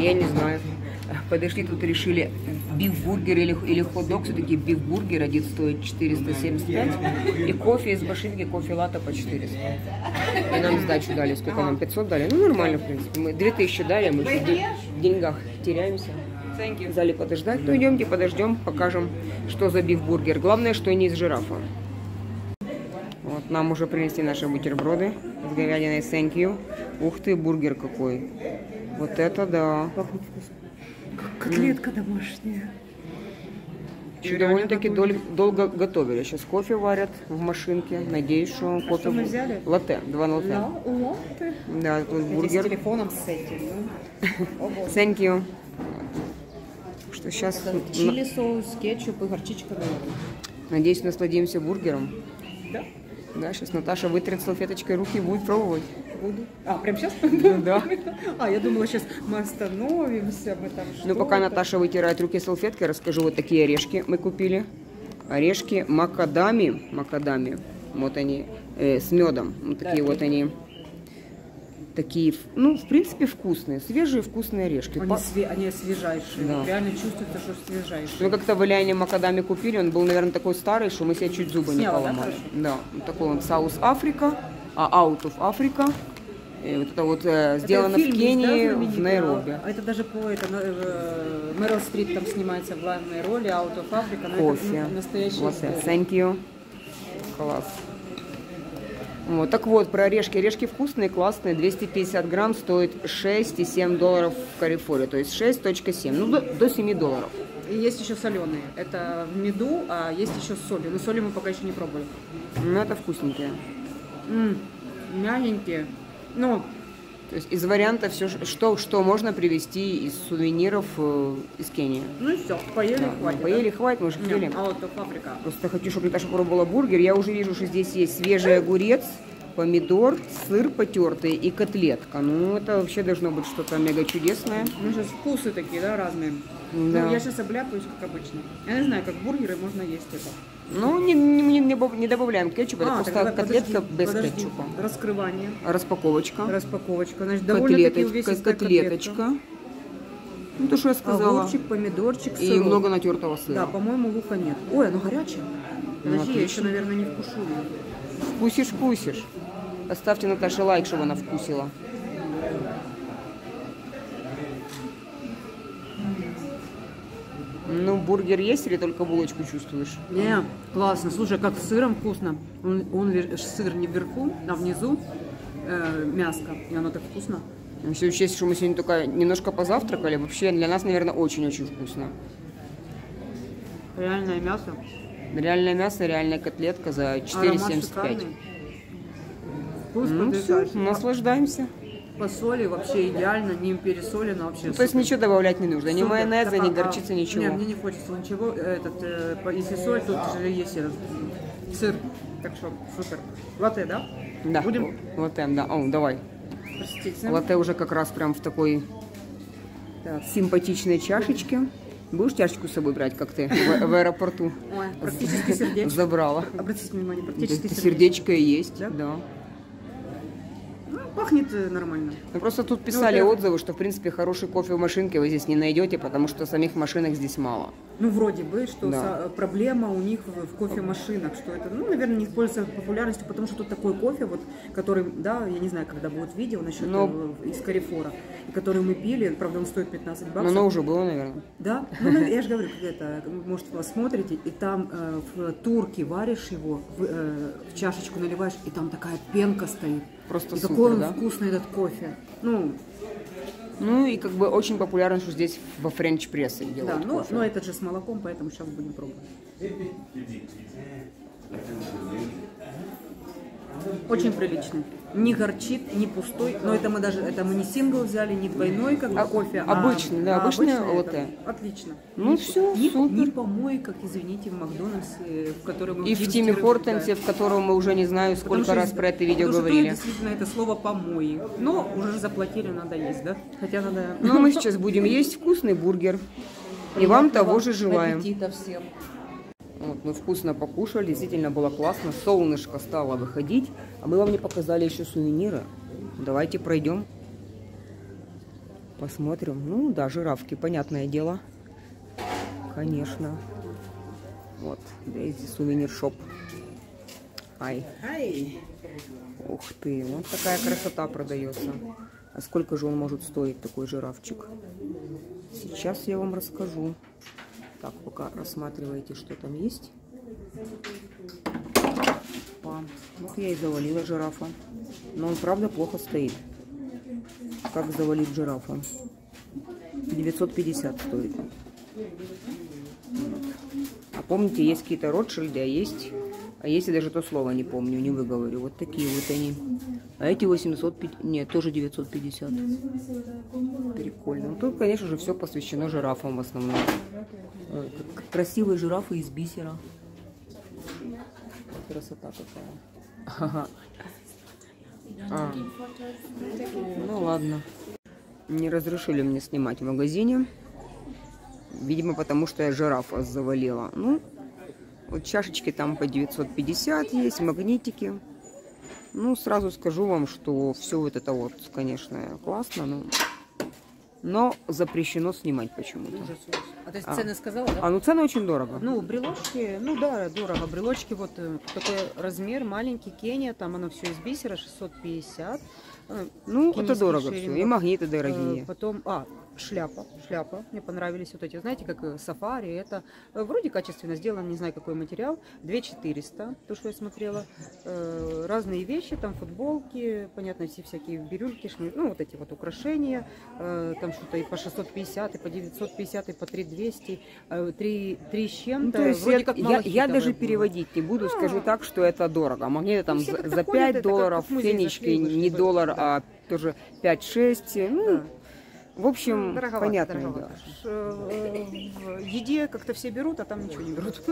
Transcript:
Я не знаю. Подошли, тут решили биф-бургер или хот-дог. Все-таки биф-бургер один стоит 475. И кофе из башинки, кофе латте по 400. И нам сдачу дали. Сколько нам? 500 дали? Ну, нормально, в принципе. Мы 2000 дали, мы в деньгах теряемся. Взяли подождать. Ну, идемте, подождем, покажем, что за биф-бургер. Главное, что не из жирафа. Вот нам уже принесли наши бутерброды с говядиной. Thank you. Ух ты, бургер какой. Вот это да. Как котлетка домашняя. Довольно-таки долго готовили. Сейчас кофе варят в машинке. Надеюсь, что кофе... мы взяли? Латте. 2 латте. Латте? Да, тут бургер. С телефоном с этим. Thank you. Что сейчас... чили соус, кетчуп и горчичка. Надеюсь, насладимся бургером. Да? Да, сейчас Наташа вытрет салфеточкой руки и будет пробовать. Буду. А, прям сейчас? Ну, да. А, я думала, сейчас мы остановимся. Мы там ну, пока Наташа вытирает руки салфеткой, расскажу, вот такие орешки мы купили. Орешки макадами. Макадами. Вот они. С медом. Вот такие да, вот они. Такие, ну, в принципе, вкусные. Свежие вкусные орешки. Они, они освежающие. Да. Реально чувствуется, что освежающие. Мы как-то в Ильяне макадами купили. Он был, наверное, такой старый, что мы себе чуть зубы сняла, не поломали. Да, вот такой он. South Africa. Out of Africa. И вот это вот сделано в Кении, да, в Найроби. Это даже по Meryl Streep там снимается в главной роли. Out of Africa. Но кофе. Это настоящий кофе. Thank you. Класс. Вот, так вот, про орешки. Орешки вкусные, классные. 250 грамм стоит 6,7 долларов в Carrefour. То есть 6,7. Ну, до 7 долларов. И есть еще соленые. Это в меду, а есть еще с солью. Но соли мы пока еще не пробовали. Ну, это вкусненькие. Мягенькие. Ну, то есть из вариантов все, что можно привезти из сувениров из Кении. Ну и все, поели, да, хватит. Поели, да? Хватит, мы же ели. А вот паприка. Просто хочу, чтобы Наташа пробовала бургер. Я уже вижу, что здесь есть свежий огурец, помидор, сыр потертый и котлетка. Ну, это вообще должно быть что-то мега чудесное. Ну, сейчас вкусы такие, да, разные. Да. Ну, я сейчас обляпаюсь, как обычно. Я не знаю, как бургеры можно есть это. Ну, не добавляем кетчупа, это просто котлетка без кетчупа. Раскрывание. Распаковочка. Распаковочка. Значит, довольно-таки увесистая котлеточка. Ну, то, что я сказала. Огурчик, помидорчик, сырок. И много натертого сыра. Да, по-моему, лука нет. Ой, оно горячее. Подожди, я еще, наверное, не вкушу. Вкусишь, вкусишь. Оставьте Наташе лайк, чтобы она вкусила. Ну, бургер есть или только булочку чувствуешь? Не, классно. Слушай, как с сыром вкусно. Сыр не вверху, а внизу мяско. И оно так вкусно. Если учесть, что мы сегодня только немножко позавтракали, вообще для нас, наверное, очень-очень вкусно. Реальное мясо. Реальное мясо, реальная котлетка за 4,75. Ну все, наслаждаемся. По соли вообще идеально, не пересолено вообще. Ну, то есть ничего добавлять не нужно, ни майонеза, ни горчицы, ничего. Нет, мне не хочется ничего. Если соль, тут уже есть этот сыр. Так что супер. Латте, да? Да. Будем? Латте, да. О, давай. Простите. Латте уже как раз прям в такой симпатичной чашечке. Будешь чашечку с собой брать, как ты в аэропорту? Ой, практически сердечко. Забрала. Обратите внимание, практически сердечко есть, да. Пахнет нормально. Ну, просто тут писали отзывы, что в принципе хороший кофе в машинке вы здесь не найдете, потому что самих машинок здесь мало. Ну вроде бы, что да. Проблема у них в кофемашинах, что это, ну наверное, не пользуется популярностью, потому что тут такой кофе, вот, который, да, я не знаю, когда будет видео насчет из Каррефора, который мы пили, правда он стоит 15 баксов. Но оно уже было, наверное. Да, ну, я же говорю, это, может вы смотрите, и там в турке варишь его, в чашечку наливаешь, и там такая пенка стоит. Просто супер, какой он вкусный этот кофе. Ну и как бы очень популярно, что здесь во френч-прессе делают кофе. Но этот же с молоком, поэтому сейчас будем пробовать. Очень приличный. Не горчит, не пустой. Но это мы даже, не сингл взяли, не двойной как кофе. Обычный, да, обычный латте. Отлично. Ну все, не помой, как, извините, в Макдональдсе, в котором мы... И в Тиме Хортонсе, в котором мы уже не знаю, сколько раз про это видео говорили. Действительно, это слово «помои». Но уже заплатили, надо есть, да? Хотя надо... Ну, мы сейчас будем есть вкусный бургер. И вам того же желаем. Аппетита всем. Вот, мы вкусно покушали, действительно было классно, солнышко стало выходить, а мы вам не показали еще сувениры. Давайте пройдем. Посмотрим. Ну да, жирафки, понятное дело. Конечно. Вот, да, здесь сувенир-шоп. Ай. Ух ты, вот такая красота продается. А сколько же он может стоить, такой жирафчик? Сейчас я вам расскажу. Так, пока рассматриваете, что там есть. Опа. Вот я и завалила жирафа. Но он, правда, плохо стоит. Как завалить жирафа? 950 стоит. Вот. А помните, есть какие-то Ротшильды, а есть, я даже то слово не помню, не выговорю. Вот такие вот они. А эти 850, нет, тоже 950. Прикольно. Ну, тут, конечно же, все посвящено жирафам в основном. Красивые жирафы из бисера. Красота какая. А. Ну ладно. Не разрешили мне снимать в магазине. Видимо, потому что я жирафа завалила. Ну, вот чашечки там по 950 есть, магнитики. Ну, сразу скажу вам, что все вот это вот, конечно, классно, но запрещено снимать почему-то. А ты цены сказала, да? А, ну цены очень дорого. Ну, брелочки, ну да, дорого. Брелочки вот такой размер, маленький, Кения, там оно все из бисера, 650. Ну, это дорого все, и магниты дорогие. Потом, шляпа. Мне понравились вот эти, знаете, как сафари. Это вроде качественно сделано, не знаю, какой материал. 2400, то, что я смотрела. Разные вещи, там футболки, понятно, все всякие бирюльки, ну, вот эти вот украшения. Там что-то и по 650, и по 950, и по 3200, 3 с чем-то. Ну, вроде как я даже переводить не буду, скажу так, что это дорого. Магниты там за 5 долларов, фенечки не доллар, а тоже 5-6, ну... В общем, дороговато, понятно. Дороговато. Да. В еде как-то все берут, а там ничего не берут.